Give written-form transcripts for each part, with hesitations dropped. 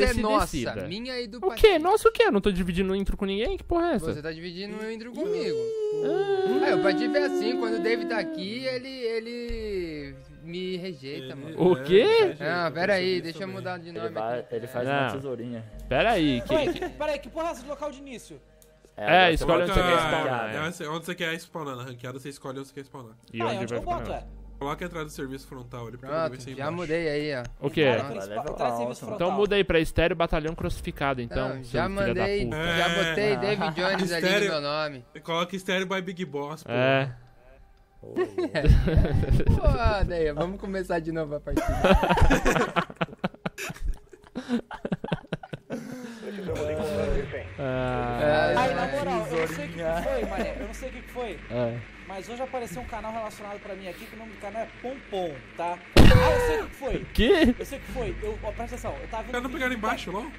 Essa é nossa, decida. Minha e do Patife. O quê? Nossa, o quê? Eu não tô dividindo o intro com ninguém? Que porra é essa? Você tá dividindo o intro comigo. Ah, o Patife é assim, quando o David tá aqui, ele me rejeita, mano. O quê? Ah, pera aí, deixa eu mudar de nome. Ele faz uma tesourinha. Pera aí, pera aí, que porra é essa de local de início? É, escolhe onde você quer spawnar. Onde você quer spawnar, na ranqueada você escolhe onde você quer spawnar. E onde vai spawnar? Coloca a entrada do serviço frontal ali pra ver se. Já mudei aí, ó. O que é? Então muda aí pra estéreo batalhão crucificado, então. Não, já mandei, já botei Davy Jones ali no meu nome. Coloca estéreo by Big Boss, pô. É. Pô, Deia, vamos começar de novo a partida. Aí, na moral, eu não sei o que foi, mané. Eu não sei o que foi. Mas hoje apareceu um canal relacionado pra mim aqui, que o nome do canal é Pompom, tá? Ah, eu sei o que foi. Que? Eu sei o que foi. Presta atenção, eu tava vendo. Os caras não pegaram embaixo, não?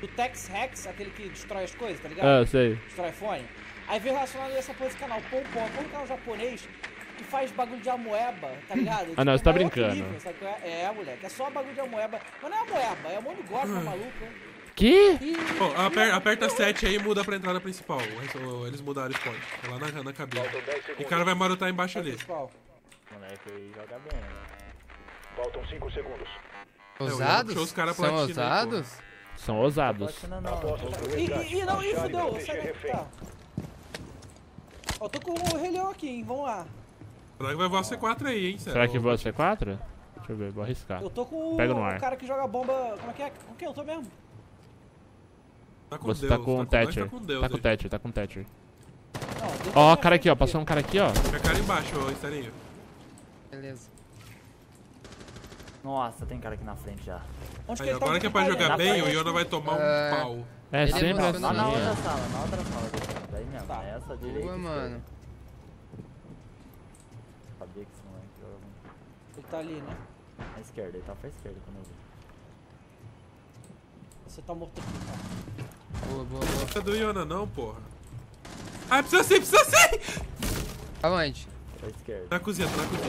Do Tex Rex, aquele que destrói as coisas, tá ligado? Ah, eu sei. Destrói fone. Aí veio relacionado a essa coisa do canal Pompom, que é um canal japonês que faz bagulho de amoeba, tá ligado? Ah, não, você tá brincando. Nível, sabe? É, moleque, é só bagulho de amoeba. Mas não é amoeba, é um monogótico, maluco, hein? Que? Pô, aperta 7 aí e muda pra entrada principal. Eles mudaram o spot. É lá na cabine. E o cara vai marotar embaixo ali. Moleque aí joga bem, né? Faltam 5 segundos. Ousados? São ousados? São ousados. Ih, não, ih, fudeu. Ó, tô com o relhão aqui, hein? Vamos lá. Será que vai voar C4 aí, hein? Será que voa C4? Deixa eu ver, vou arriscar. Eu tô com o cara que joga bomba. Como é que é? Com quem eu tô mesmo? Você tá com o Thatcher. Tá com o Thatcher, tá com o Thatcher. Ó, o cara aqui, ó. Passou um cara aqui, ó. Tem cara embaixo, ó, Stereo. Beleza. Nossa, tem cara aqui na frente já. Aí, agora que é pra jogar bem, o Yona vai tomar um pau. É, sempre assim. Lá na outra sala, na outra sala. Daí mesmo, essa direita. Boa, mano. Sabia que esse moleque joga muito. Ele tá ali, né? Na esquerda, ele tá pra esquerda quando eu vi. Você tá morto aqui, cara. Boa. Não precisa do Yona não, porra. Ah, precisa sim! Aonde? Pra esquerda. Tá na cozinha. Atrás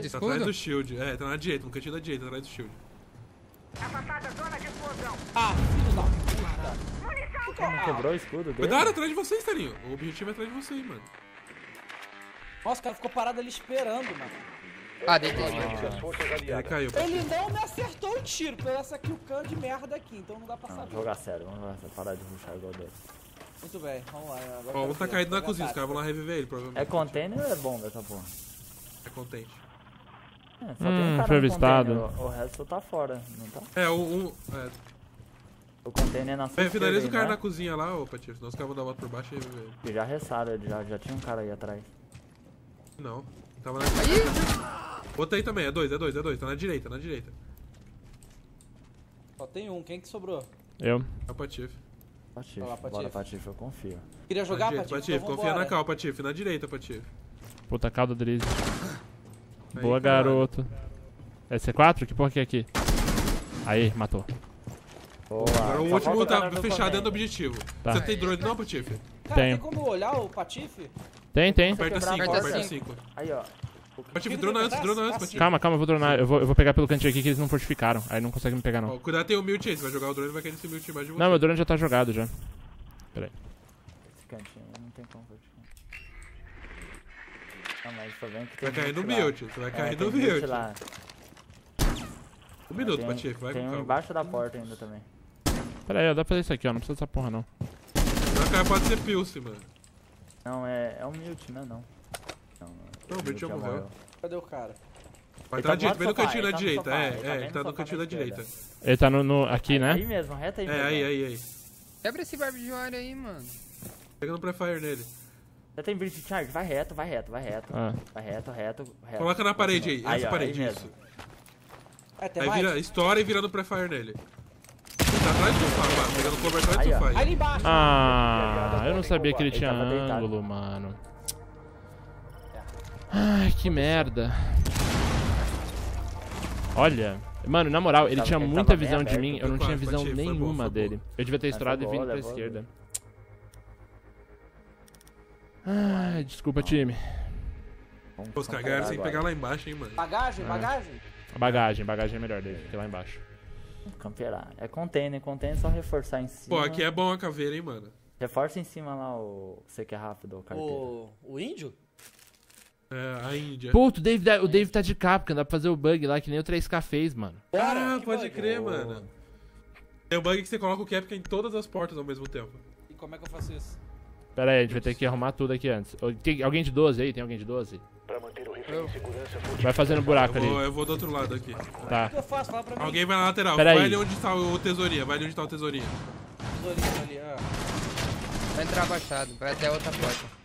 do escudo? Tá atrás do shield. É, tá na direita, no cantinho da direita, atrás do shield. Afastada a zona de explosão. Ah, filho da puta. Munição, cara. Quebrou o escudo dele. Cuidado, atrás de você, Estarinho. O objetivo é atrás de você, mano. Nossa, o cara ficou parado ali esperando, mano. Ah, deitei. Ele caiu. Ele não me acertou o tiro, porque essa kilkan de merda aqui, então não dá pra saber. Vamos jogar sério, vamos parar de rushar igual dele. Muito bem, vamos lá. Ó, um tá caído na cozinha, os caras vão lá reviver ele, provavelmente. É container ou é bomba essa porra? É container. É, só tem um cara entrevistado. O resto tá fora, não tá? É, o container é na frente. É, finaliza o cara na cozinha lá, ô Patife, senão os caras vão dar a volta por baixo e reviver ele. E já ressaram, já tinha um cara aí atrás. Não, tava na cozinha. Bota aí também, é dois, tá na direita. Só tem um, quem que sobrou? Eu. É o Patife. Bora, Patife, eu confio. Queria jogar, Patife, então confia na cal, Patife, na direita, Patife. Puta, a cal do Drezzy. Boa, cara. Garoto. É C4? Que porra que é aqui? Aí, matou. Boa. Agora o último tá fechado dentro do objetivo. Tá. Você tem drone não, Patife? Cara, tem como olhar o Patife? Tem. Aperta 5. Aí, ó. Patife, drona antes, Patife. Calma, eu vou dronar. Eu vou pegar pelo cantinho aqui que eles não fortificaram. Aí não conseguem me pegar, não. Oh, cuidado, tem o mute aí. Você vai jogar o drone e vai cair nesse mute mais de você. Não, meu drone já tá jogado, já. Pera aí. Esse cantinho não tem como fortificar. Ah, mas só vem que tem. Vai cair no mute, você vai cair no mute. Lá. Um minuto, Patife, vai. Tem um embaixo da porta ainda também. Pera aí, ó, dá pra fazer isso aqui, ó. Não precisa dessa porra, não. O cara pode ser pilce, mano. Não, é um mute, né? Não, o Bertinho morreu. Cadê o cara? Vai tá direito, vem no cantinho da direita. É, ele tá no cantinho da direita. Ele tá no aqui, né? Aí mesmo, reta aí mesmo. É, aí. Quebra esse barbejuário aí, mano. Pegando o prefire nele. Já tem bridge charge, vai reto. Ah. Vai reto. Coloca na parede aí, essa parede, isso. Aí vira, estoura e vira no prefire nele. Tá atrás do sofá, pegando o cobertor e tu faz. Aí embaixo. Ah, eu não sabia que ele tinha ângulo, mano. Ai, que merda. Olha, mano, na moral, ele tinha muita visão de mim, eu não tinha visão nenhuma dele. Eu devia ter estourado e vindo pra esquerda. Ai, desculpa, time. Vamos carregar sem pegar lá embaixo, hein, mano. Bagagem? Bagagem é melhor dele, que lá embaixo. Camperar. É container é só reforçar em cima. Pô, aqui é bom a caveira, hein, mano. Reforça em cima lá o... Você que é rápido, o carteiro. O índio? É, a Índia. Pô, o David tá de capa, porque dá pra fazer o bug lá, que nem o 3K fez, mano. Caramba, pode crer, mano. É o bug que você coloca o Capca em todas as portas ao mesmo tempo. E como é que eu faço isso? Pera aí, a gente vai ter que arrumar tudo aqui antes. Tem alguém de 12 aí? Tem alguém de 12? Pra manter o refém em segurança, vai fazendo buraco ali. Eu vou do outro lado aqui. Tá. O que eu faço? Fala pra mim. Alguém vai na lateral. Pera vai ali onde tá o tesourinha. Vai ali onde tá o tesourinha. Tesourinha ali, ó. Vai entrar abaixado, vai até a outra porta.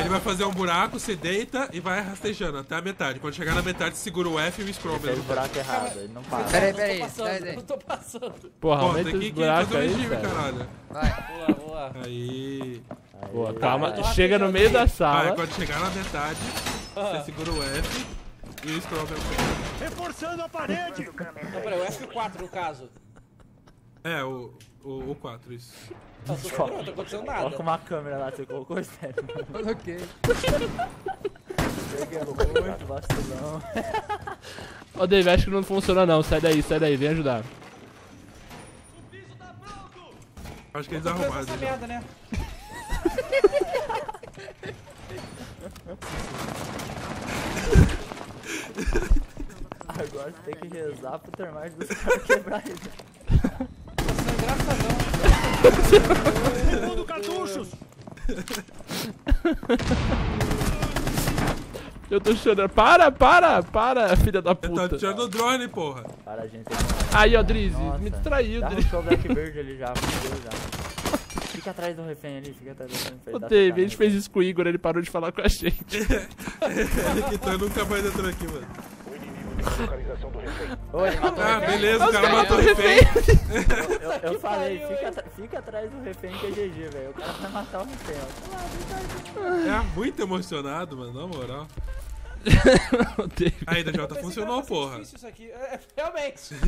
Ele vai fazer um buraco, você deita e vai rastejando até a metade. Quando chegar na metade, segura o F e o scroll mesmo. Ele fez o buraco errado, ele não passa. Peraí, não tô passando. Porra, aumenta os buracos aí, velho. Vai, boa. Aí. Boa, calma, chega no meio da sala. Vai, quando chegar na metade, você segura o F e o scroll mesmo. Reforçando a parede. Não, peraí, o F4 no caso. É, o 4, isso. Nossa, não tá acontecendo nada. Coloca uma câmera lá, você colocou, sério? Coloquei. Ó, Dave, acho que não funciona não. Sai daí, vem ajudar. O piso tá pronto! Acho que eles arrumaram. Essa merda, né? Agora você tem que rezar pro termite dos caras quebrar ele. Engraçadão. Cartuchos. Eu tô chorando. Para, filha da puta. Eu tô tirando o drone, porra. Para, gente. Aí, ó, Drezzy. Me distraiu, Drezzy. Deixa o Black Bird ali já. Fica atrás do refém ali. Fica atrás do refém. Ô, David, a gente fez isso com o Igor. Ele parou de falar com a gente. Ele que tá nunca mais entrando aqui, mano. Localização do refém. Oi, beleza, o cara matou o refém. Eu falei, fica atrás do refém que é GG, velho. O cara vai matar o refém, ó. É muito emocionado, mano, na moral. Aí, da Jota funcionou, porra. Isso aqui. É, realmente. Vou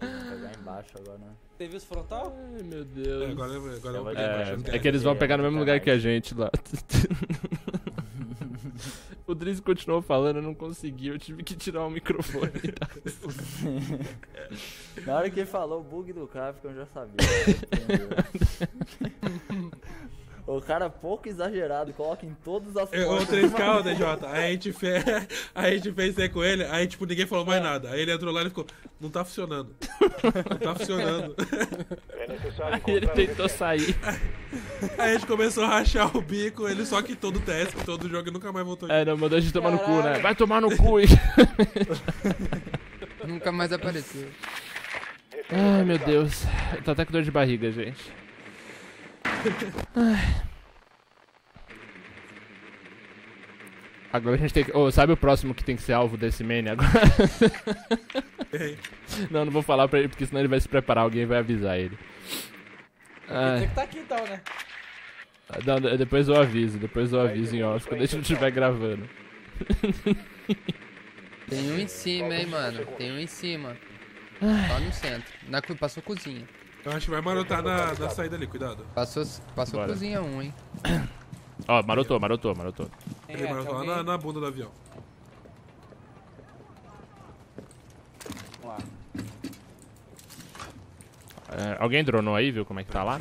pegar embaixo agora, né? Teve os frontal? Ai, meu Deus. Agora eu vou pegar embaixo. É que eles vão pegar no mesmo lugar que a gente lá. O Drezzy continuou falando, eu não consegui, eu tive que tirar o microfone. Tá? Na hora que ele falou o bug do Capcom, eu já sabia. O cara pouco exagerado, coloca em todas as portas. O 3K, o DJ, a gente fez isso com ele, aí tipo, ninguém falou mais nada. Aí ele entrou lá e ficou, não tá funcionando. Não tá funcionando. Aí ele tentou sair. Aí a gente começou a rachar o bico, ele só quitou do teste, quitou do jogo e nunca mais voltou. É, não, mandou a gente tomar no cu, né? Vai tomar no cu, hein? Nunca mais apareceu. Ai, meu Deus. Eu tô até com dor de barriga, gente. Agora a gente tem que... Oh, sabe o próximo que tem que ser alvo desse main agora? Não vou falar pra ele, porque senão ele vai se preparar, alguém vai avisar ele. Ele tem que tá aqui então, né? Não, depois eu aviso em off, quando a gente estiver gravando. Tem um em cima, hein, mano. Tem um em cima. Lá no centro. Passou a cozinha. Eu acho que vai marotar na saída ali, cuidado. Passou a cozinha hein. Ó, marotou. Ele marotou lá na bunda do avião. Vamos lá. Alguém dronou aí, viu como é que tá lá?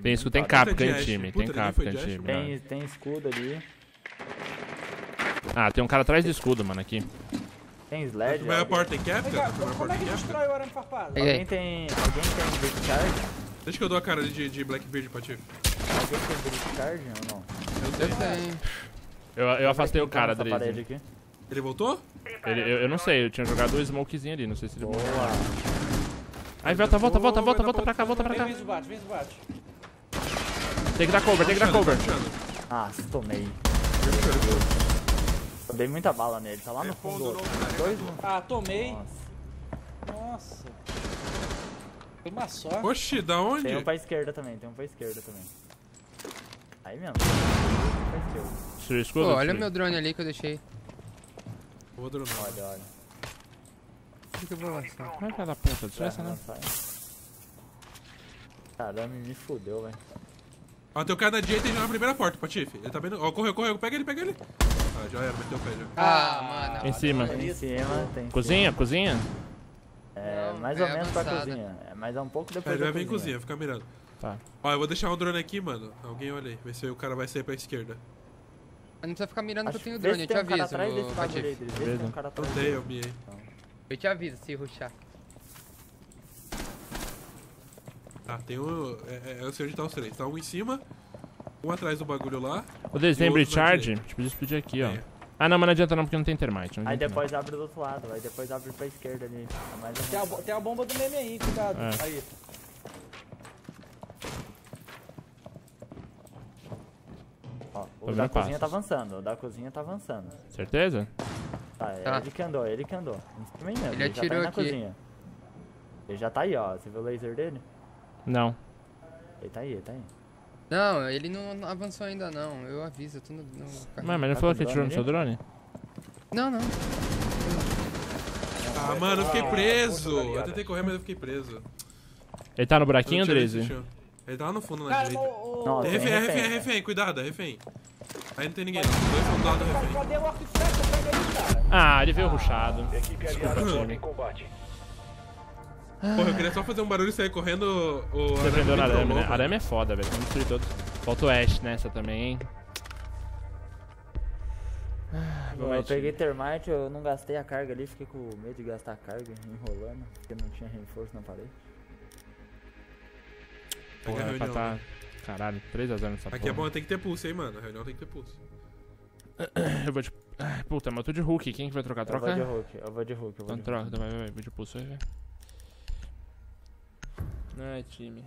Tem escudo, tem Capca em time, Tem escudo ali. Ah, tem um cara atrás do escudo, mano, aqui. Tem sled. Vai a porta em Capca? Como é que destrói o arame farpado? Alguém tem brick charge? Deixa que eu dou a cara de Blackbeard pra ti. Alguém tem brick charge ou não? Eu tenho. Eu afastei o cara, Drezzy. Ele voltou? Eu não sei, eu tinha jogado o smokezinho ali, não sei se ele voltou. Aí volta pra cá, Vem, bate. Tem que dar cover. Ah, tomei. Eu dei muita bala nele, tá lá no fundo. Ah, tomei. Nossa. Foi uma só. Oxi, da onde? Tem um pra esquerda também. Aí mesmo. Escudo, olha meu drone ali que eu deixei. Vou dronar. Olha. O que eu vou lançar? Como é que é da ponta? Deixa essa, né? Caramba, me fodeu, velho. Ó, tem o cara na direita na primeira porta, Patife. Ele tá vendo. Ó, correu, correu. Pega ele, pega ele. Ah, já era, meteu o pé já. Ah, mano. Tem em cima. Tem em cima, tem. Cozinha, cozinha? É, mais ou menos pra cozinha. Mas é um pouco depois. É, ele vai vir em cozinha, fica mirando. Tá. Ó, eu vou deixar um drone aqui, mano. Alguém olha aí. Vê se o cara vai sair pra esquerda. Mas não precisa ficar mirando que eu tenho drone, eu te aviso. Eu dei, eu miei. Eu te aviso se rushar. Tá, tem um. Eu sei onde tá os três. Tá um em cima, um atrás do bagulho lá. O dezembro e charge? Tipo, explodir aqui, ó. Ah, não, mas não adianta não, porque não tem termite. Aí depois abre do outro lado, aí depois abre pra esquerda ali. Tem a bomba do meme aí, cuidado. Aí. O da cozinha tá avançando, o da cozinha tá avançando. Certeza? Tá, é ele que andou, ele que andou. Ele atirou aqui. Ele já tá aí, ó. Você viu o laser dele? Não. Ele tá aí, ele tá aí. Não, ele não avançou ainda não. Eu aviso, eu tô no carro. Mas ele falou que atirou no seu drone? Não, não. Ah, mano, eu fiquei preso. Eu tentei correr, mas eu fiquei preso. Ele tá no buraquinho, Drezzy? Ele tá lá no fundo, na direita. É refém, é refém, é refém, cuidado, é refém. Aí não tem ninguém, não. Dois são do lado do refém. Ah, ele veio rushado. Porra, eu queria só fazer um barulho e sair correndo. Você prendeu na arame, né? Arame é foda, velho. Vamos destruir todos. Falta o Ash nessa também, hein? Eu peguei termite, eu não gastei a carga ali, fiquei com medo de gastar a carga enrolando, porque não tinha reforço na parede. Porra, vai pra tá... Caralho, 3 a 0 nessa porra. Aqui é bom, tem que ter pulso, hein, mano. A reunião tem que ter pulso. Eu vou de... Puta, mas eu tô de Hulk. Quem que vai trocar? Troca? Eu vou de Hulk, eu vou de Hulk. Então troca, vai, vou de pulso aí, velho. Ai, time.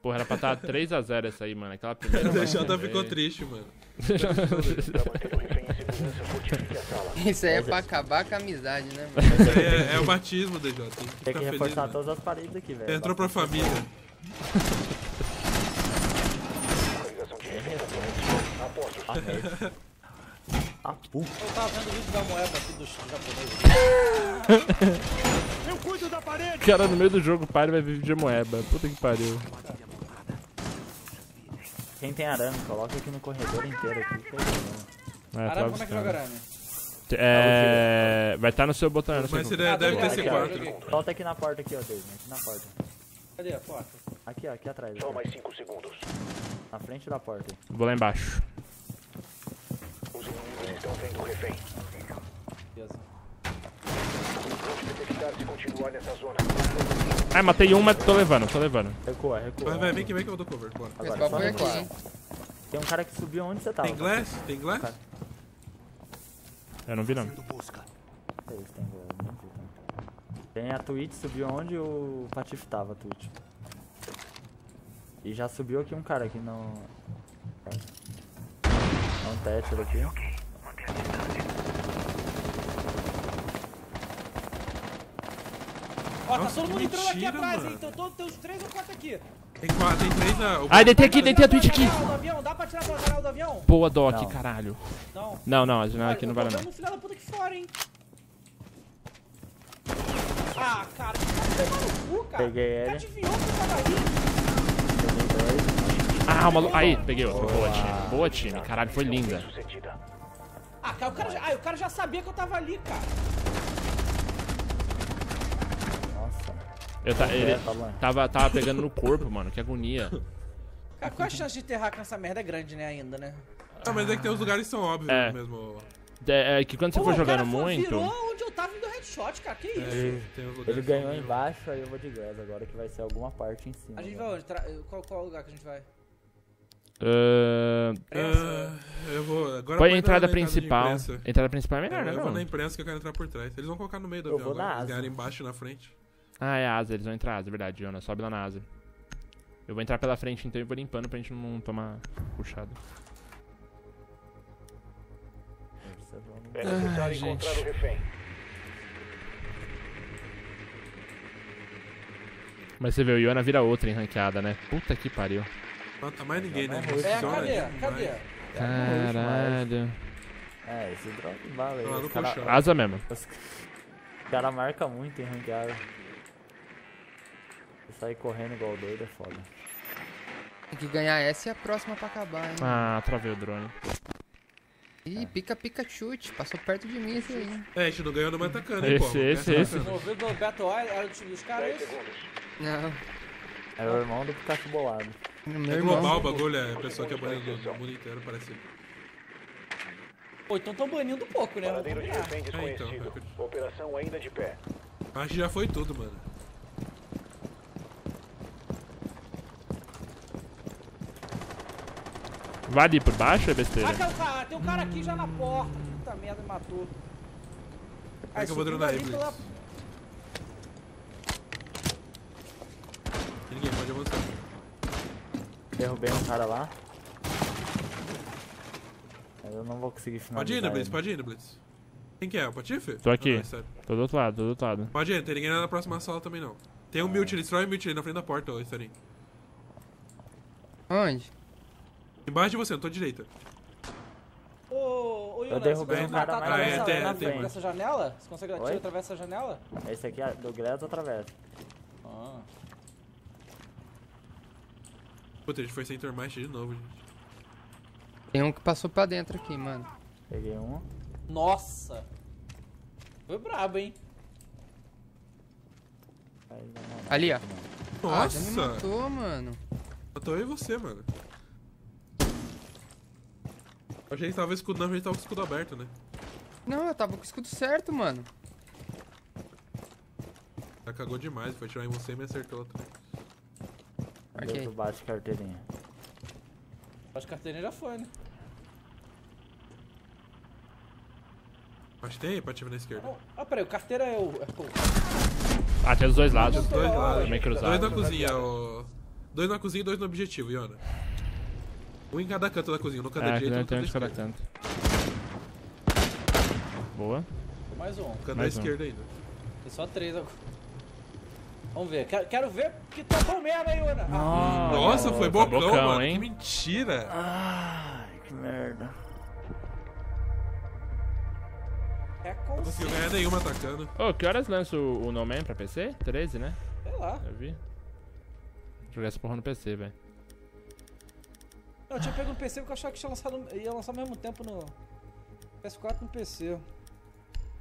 Porra, era pra estar 3 a 0 essa aí, mano. Aquela primeira... O Jota ficou triste, mano. Isso aí é pra acabar com a amizade, né, mano? Isso aí é o batismo, DJ. Tem que reforçar todas as paredes aqui, velho. Entrou pra família. Eu tava vendo o vídeo da moeda aqui dos japoneses. Eu cuido da parede! Cara, no meio do jogo, pai, vai viver de moeba. Puta que pariu. Quem tem arame, coloca aqui no corredor inteiro. Aqui. Arame, como é que joga arame? Vai estar no seu botão. Mas você deve ter C4. Solta aqui na porta, aqui, ó, David. Aqui na porta. Cadê a porta? Aqui, ó, aqui atrás. Só mais 5 segundos. Na frente da porta. Vou lá embaixo. Os inimigos estão vendo o refém. Vamos detectar se continuar nessa zona. Ai, matei um, mas tô levando, tô levando. Recua, recua. Vai, vem que eu dou cover. Bora. Agora, só recuar, hein? Tem um cara que subiu onde você tava. Tem glass? Tem glass? Eu não vi, não. Tem a Twitch, subiu onde o Patife tava, a Twitch. E já subiu aqui um cara aqui no... É um Tether aqui. Ó, tá todo mundo entrando aqui atrás, hein? Então tem uns 3 ou 4 aqui. Tem 3 na... Ah, deitei aqui, deitei a Twitch aqui. Dá pra tirar pela janela do avião? Boa, Doc, caralho. Não, a janela aqui não vai lá não. Eu tô no final da puta aqui fora, hein? Ah, cara, você tá maluco, cara. Peguei ele. Tá de vião que tava aí. Ah, maluco. Aí, peguei. Boa, time. Boa, time. Caralho, foi linda. Ah, cara, o cara já sabia que eu tava ali, cara. Nossa. Ele tava pegando no corpo, mano. Que agonia. Cara, qual a chance de enterrar com essa merda? É grande, né, ainda, né? Ah, mas é que tem uns lugares que são óbvios mesmo. É que quando você for jogando muito... Virou onde eu tava indo headshot, cara, que isso? Ele ganhou embaixo, aí eu vou de gás agora, que vai ser alguma parte em cima. A gente vai onde? Qual é o lugar que a gente vai? Eu vou... Agora põe a entrada principal. Entrada principal é melhor, né? Eu vou na imprensa que eu quero entrar por trás. Eles vão colocar no meio do avião agora, eles ganharam embaixo e na frente. Ah, é a asa, eles vão entrar asa, é verdade, Jonas. Sobe lá na asa. Eu vou entrar pela frente então e vou limpando pra gente não tomar puxado. É necessário encontrar o refém. Mas você vê, o Iona vira outra em ranqueada, né? Puta que pariu. Não tá mais ninguém, né? Cadê? Caralho. Esse drop bala aí. Asa mesmo. Os cara marca muito em ranqueada. Sair correndo igual doido é foda. Tem que ganhar essa e a próxima pra acabar, hein? Ah, travei o drone. Ih, pica chute, passou perto de mim esse aí. É, a gente não ganhou, não vai atacando, hein, pô. Esse. Não ouviu do Beto Oil, era do time dos caras, isso? Não. É o irmão do Pikachu bolado. É global o bagulho, é. O pessoal que é banido do mundo inteiro, parece. Pô, então tão banindo pouco, né? É, então. Operação ainda de pé. Acho que já foi tudo, mano. Vai ali por baixo, é besteira? Ah, tem um cara aqui já na porta. Puta merda, me matou. Aí que eu vou dronar ele. Pela... Ninguém pode avançar. Derrubei um cara lá. Eu não vou conseguir finalizar. Pode ir, Blitz, pode ir, Blitz. Quem que é? O Patife? Tô aqui. Não, tô do outro lado, tô do outro lado. Pode ir, não tem ninguém lá na próxima sala também não. Tem um mute, ele destrói um mute ali na frente da porta, ó, Estarinho. Onde? Embaixo de você, na tua direita. Ô, Yuna, você consegue matar através dessa janela? Você consegue atirar através dessa janela? Esse aqui é do Greta através. Ah. Puta, a gente foi sem termite de novo, gente. Tem um que passou pra dentro aqui, mano. Peguei um. Nossa! Foi brabo, hein? Ali, ó. Nossa! Ah, já me matou, mano. Matou eu e você, mano. Eu achei que tava escudando, mas a gente tava com o escudo aberto, né? Não, eu tava com o escudo certo, mano. Já cagou demais, foi tirar em você e me acertou também. Ok. Baixo carteirinha. Baixo carteirinha já foi, né? Acho que tem pativa na esquerda. Ah, peraí, o carteira é o... Ah, tem dos dois lados. Dos dois lados. Também cruzado. Dois na cozinha, ó. Dois na cozinha e dois no objetivo, Iona. Um em cada canto da cozinha, no cada direito e no cada canto. Boa. Mais um. Canto da esquerda ainda. Tem só três agora. Vamos ver. Quero ver que tá bom mesmo, hein, Yuna? Nossa, foi bocão, mano. Hein? Que mentira. Ai, que merda. Não conseguiu ganhar nenhuma atacando. Ô, que horas lança o No Man pra PC? 13, né? Sei lá. Eu vi. Joguei essa porra no PC, velho. Eu tinha pego no PC porque eu achava que ia lançar ao mesmo tempo no PS4 e no PC.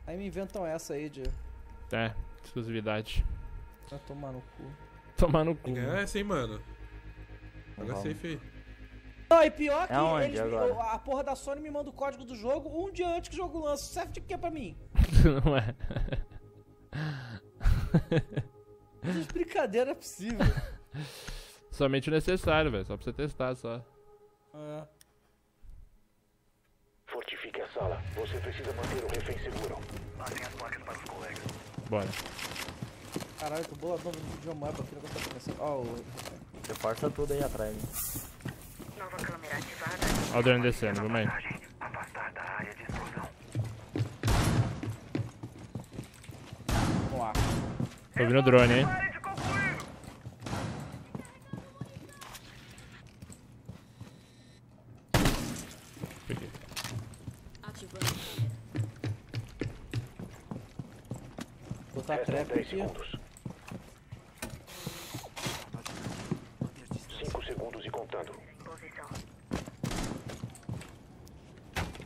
Aí me inventam essa aí de... É, exclusividade. Vai tomar no cu. Tomar no cu. É essa, hein, mano. Joga safe aí. Não, e pior que eles, a porra da Sony me manda o código do jogo um dia antes que o jogo lança. Serve de que pra mim? Não é. Essas brincadeiras é possível. Somente o necessário, velho. Só pra você testar, só. É. Fortifique a sala. Você precisa manter o refém seguro. Passem as placas para os colegas. Bora. Caralho, tô boladão de uma mapa aqui. Ó, você força tudo aí atrás, hein? Nova câmera ativada. Ó o drone descendo, vamos aí. Afastar da área de explosão. Vamos lá. Tô vindo o drone, hein? Tá trap aqui. 5 segundos e contando. Posição.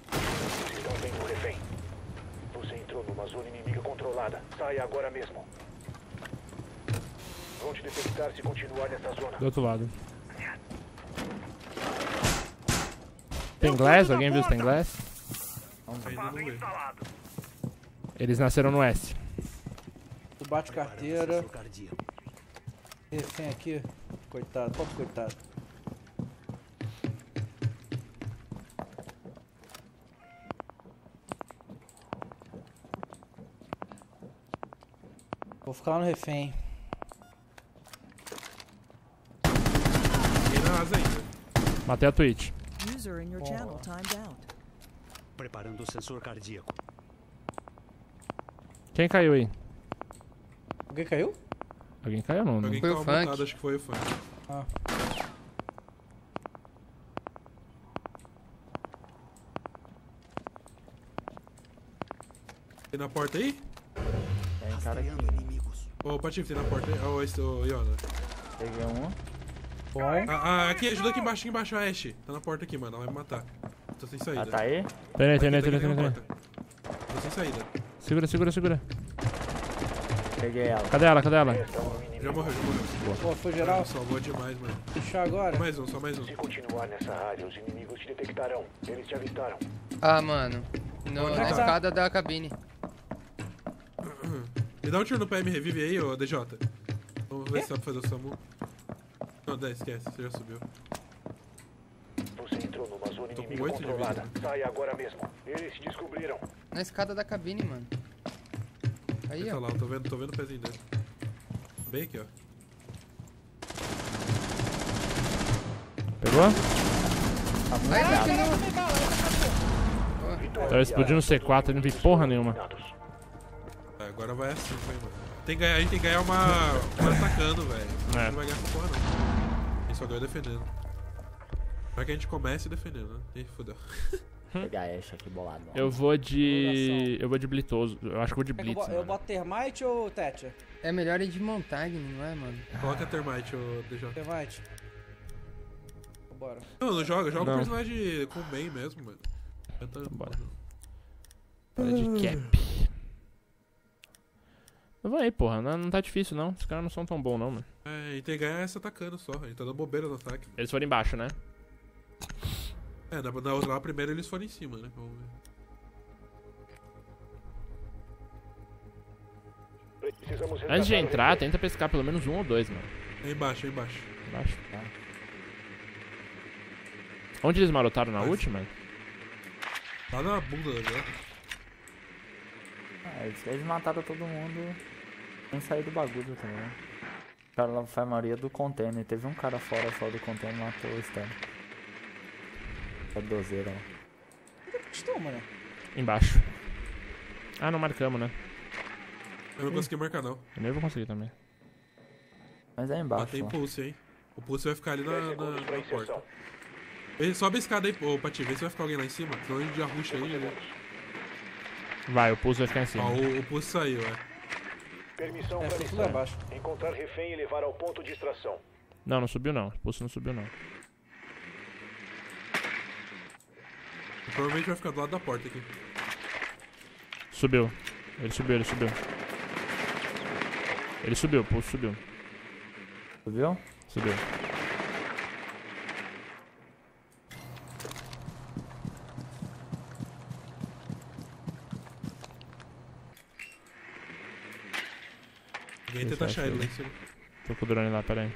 Vocês estão vendo o refém. Você entrou numa zona inimiga controlada. Saia agora mesmo. Vão te detectar se continuar nessa zona. Do outro lado. Tem glass? Alguém viu se tem glass? Eles nasceram no S. Bate carteira. Refém aqui. Coitado, pobre coitado. Vou ficar lá no refém. Matei a Twitch. Preparando o sensor cardíaco. Quem caiu aí? Alguém caiu? Alguém caiu não, né? Alguém caiu montado, acho que foi o funk. Ah. Tem na porta aí? Tem cara aqui. Ô, Patife, tem na porta aí. Ô, Iona. Peguei um. Foi. Aqui, ajuda aqui embaixo, a Ashe. Tá na porta aqui, mano. Ela vai me matar. Tô sem saída. Ah, tá aí? Tem. Tô sem saída. Segura. Peguei ela. Cadê ela? Já morreu. Pô, foi geral. Salvou demais, mano. Fechar agora. Mais um. Se continuar nessa área, os inimigos te detectarão. Eles te avistaram. Ah, mano. Na escada da cabine. Me dá um tiro no PM revive aí, ô DJ. Vamos ver se dá pra fazer o SAMU. Não, 10, esquece. Você já subiu. Você entrou numa zona inimiga controlada. Sai agora mesmo. Eles te descobriram. Na escada da cabine, mano. Aí, ó. Tá lá, tô vendo o pezinho dele. Bem aqui, ó. Pegou? Tava explodindo o C4, não vi porra nenhuma. Agora vai assim, vai, mano. A gente tem que ganhar uma atacando, velho. A gente não vai ganhar com porra, não. A gente só ganha defendendo. Pra que a gente comece defendendo, né? Ih, fodeu. Pegar essa aqui bolado. Eu vou de Blitoso. Eu acho que vou de Blitz. Eu boto Termite ou Thatcher? É melhor ir de Montagne, não é, mano? Coloca Termite ou DJ. Termite. Bora. Não joga o personagem com bem mesmo, mano. Bora. Bora de cap. Vai aí, porra. Não tá difícil, não. Os caras não são tão bons, não, mano. É, e tem que ganhar essa atacando só. A gente tá dando bobeira no ataque. Mano. Eles foram embaixo, né? É, na outra lá, primeiro eles foram em cima, né? Vamos ver. Antes de entrar, tenta pescar pelo menos um ou dois, mano. É embaixo. Embaixo, tá. Onde eles marotaram na última? Tá na bunda, né? Eles mataram todo mundo sem sair do bagulho também. O cara lá foi a maioria do container. Teve um cara fora só do container e matou o Stan. É dozeiro, ó. Onde é que estão, mano? Embaixo. Ah, não marcamos, né? Eu não consegui marcar, não. Eu nem vou conseguir também. Mas é embaixo. Ah, tem pulse, hein? O pulse vai ficar ali na porta. Sobe a escada aí, ô, Pati. Vê se vai ficar alguém lá em cima. Senão a gente já ruxa aí, né? Vai, o pulso vai ficar em cima. O pulso saiu, é. Permissão pra tudo abaixo. Encontrar refém e levar ao ponto de extração. Não subiu, não. O pulso não subiu, não. Provavelmente vai ficar do lado da porta aqui. Subiu. Ele subiu. Ele subiu, o pulso subiu. Subiu? Subiu. Ninguém tenta achar ele lá em cima. Tô com o drone lá, pera aí.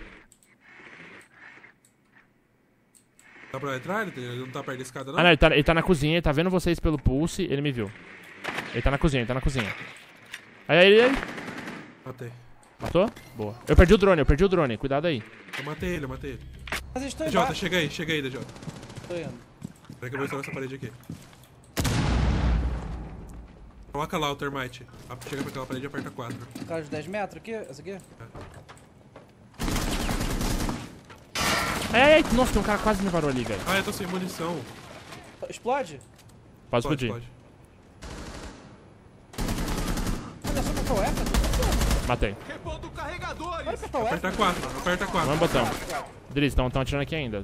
Dá pra entrar? Ele não tá perto da escada, não? Ah, não, ele tá na cozinha, ele tá vendo vocês pelo pulse, ele me viu. Ele tá na cozinha. Aí. Matei. Matou? Boa. Eu perdi o drone, cuidado aí. Eu matei ele. Mas eles estão indo. DJ, chega aí, DJ. Tô indo. Peraí que eu vou estourar essa parede aqui. Coloca lá o termite. Chega pra aquela parede e aperta 4. O cara de 10 metros aqui? Essa aqui? Ai, nossa, tem um cara quase me varou ali, velho. Ah, eu tô sem munição. Explode? Pode explodir. Olha só qual é. Matei. Reponta o carregador. Aperta 4. Vamos botão. Drizzy, estão atirando aqui ainda.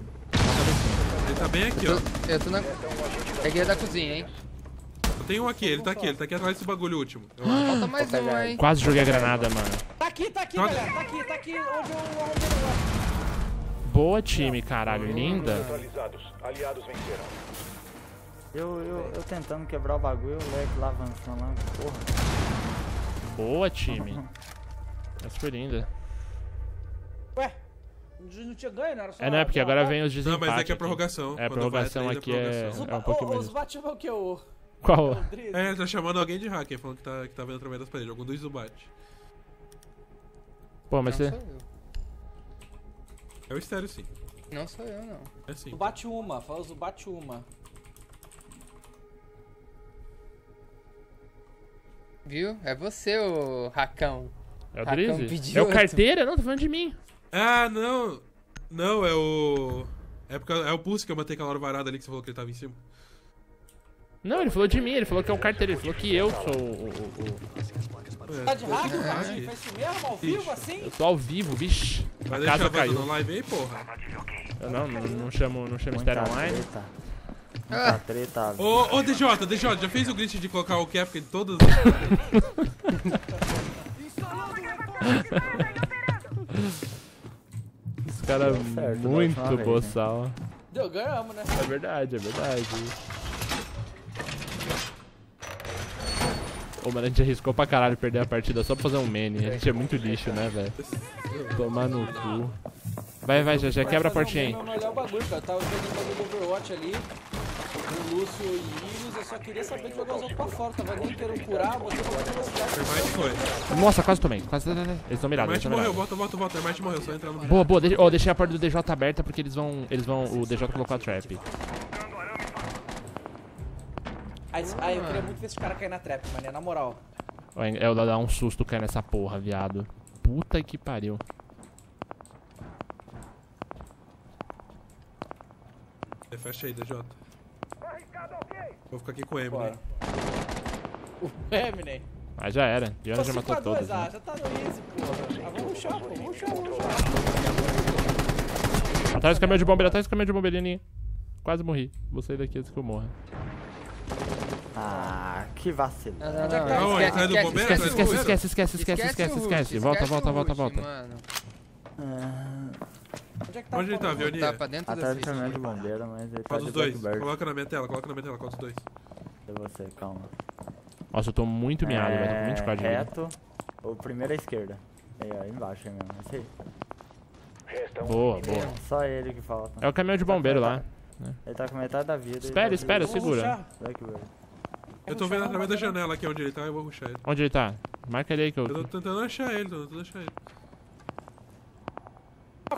Ele tá bem aqui, ó. Eu tô na... Peguei da cozinha, hein. Tem um aqui, ele tá aqui atrás desse bagulho último. Falta mais um, hein. Quase joguei a granada, mano. Tá aqui, galera. Tá aqui onde eu arrumei. Boa, time, caralho, linda. Eu tentando quebrar o bagulho, o leque lá avançando lá, porra. Boa, time. Essa foi linda. Ué, não tinha ganho, não era só... É, não, é porque agora vem os desempates. Não, mas é que é a prorrogação. É, a prorrogação aqui é um pouquinho menos. Os Zubat chamam o que? Qual? É, tá chamando alguém de hacker, falando que tá vendo através das paredes, algum dos Zubat. Pô, mas você... É o Stereo, sim. Não sou eu, não. É sim. Tu bate uma, fala o bate uma. Viu? É você, ô Racão. É o Drezzy? É o carteira? Não, tô falando de mim. Ah, não. Não, é o... É o Pulse que eu matei aquela hora varada ali que você falou que ele tava em cima. Não, ele falou de mim, ele falou que é um carteiro, ele falou que eu sou o... Tá de rádio, cara? Faz isso mesmo? Ao vivo, assim? Eu tô ao vivo, bicho. A casa caiu. Vai live aí, porra. Eu não chamo Stereo Online. Ah. Ô, DJ, já fez o glitch de colocar o cap em todas as... Esse cara é muito boçal. Deu ganhamos, né? É verdade, é verdade. Ô, mano, a gente arriscou pra caralho perder a partida só pra fazer um mene. A gente é muito lixo, né, velho? Tomar no cu. Vai, já quebra a portinha aí. Não olhar o bagulho, cara. Tava jogando o bagulho do Overwatch ali. O Lúcio e Iris, eu só queria saber que jogou os outros pra fora. Tava nem querendo curar, você não vai ter. Nossa, quase tomei. Eles estão mirados. Hermite morreu, bota. Hermite morreu, só entra no. Boa. Ó, deixei a porta do DJ aberta porque eles vão. O DJ colocou a trap. Ah, eu queria muito ver esse cara cair na trap, mané, na moral. É o dar um susto cair nessa porra, viado. Puta que pariu. Fecha aí, DJ. Vou ficar aqui com o Eminem. O Eminem? Ah, já era. Diana já matou todos. Ah, já tá no easy, porra. Ah, vamos rushar, pô. Vamos rushar. Atrás do caminhão de bombeiro, Lininha. Quase morri. Vou sair daqui antes que eu morra. Ah, que vacilo. Esquece. Volta. Onde ele tá, Vioninha? Tá pra dentro desse caminhão de bombeiro, mas ele tá de backbird. Coloca na minha tela, conta os dois. De você, calma. Nossa, eu tô muito miado, velho, tô com 24 de vida. Reto, o primeiro à esquerda. Aí, ó, embaixo aí mesmo, esse aí. Boa. Só ele que falta. É o caminhão de bombeiro lá. Ele tá com metade da vida. Espera, segura. Eu tô vendo através da janela aqui onde ele tá, eu vou rushar ele. Onde ele tá? Marca ele aí que eu... Eu tô tentando achar ele,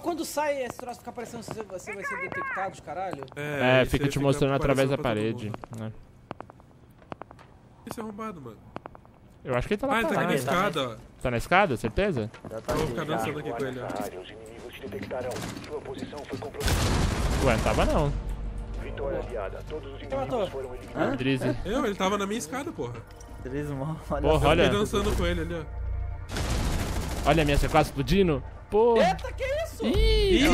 Quando sai esse troço fica aparecendo, você vai ser detectado, caralho. É, fica te mostrando através da parede. Isso é arrombado, mano. Eu acho que ele tá lá. Ah, ele tá aqui na escada, ó. Tá na escada, certeza? Eu vou ficar dançando aqui com ele, ó. Ué, tava não. Quem matou? Drezzy. Ele tava na minha escada, porra. Drezzy, mano. Porra, olha. Eu fiquei dançando com ele ali, ó. Olha a minha C4 explodindo. Porra. Eita, que isso? Ih,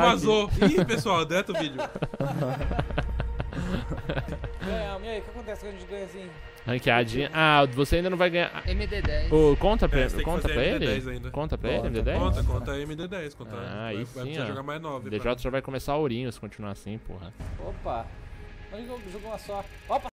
vazou. Ih, pessoal, deleta o vídeo. E aí, o que acontece quando a gente ganha assim? Ranqueadinha. Ah, você ainda não vai ganhar. MD10. Conta pra ele, MD10? Conta MD10. Aí sim, ó. Jogar mais 9, DJ já vai começar a ourinho se continuar assim, porra. Opa. Onde jogou uma só? Opa.